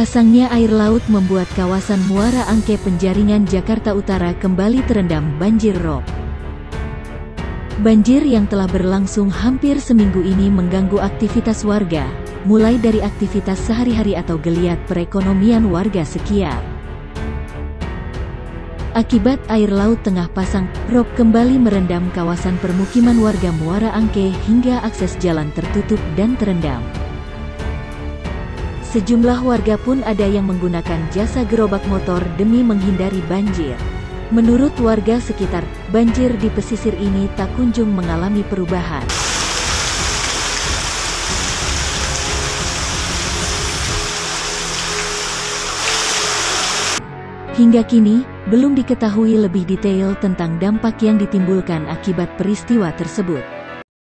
Pasangnya air laut membuat kawasan Muara Angke Penjaringan Jakarta Utara kembali terendam banjir rob. Banjir yang telah berlangsung hampir seminggu ini mengganggu aktivitas warga, mulai dari aktivitas sehari-hari atau geliat perekonomian warga sekitar. Akibat air laut tengah pasang, rob kembali merendam kawasan permukiman warga Muara Angke hingga akses jalan tertutup dan terendam. Sejumlah warga pun ada yang menggunakan jasa gerobak motor demi menghindari banjir. Menurut warga sekitar, banjir di pesisir ini tak kunjung mengalami perubahan. Hingga kini, belum diketahui lebih detail tentang dampak yang ditimbulkan akibat peristiwa tersebut.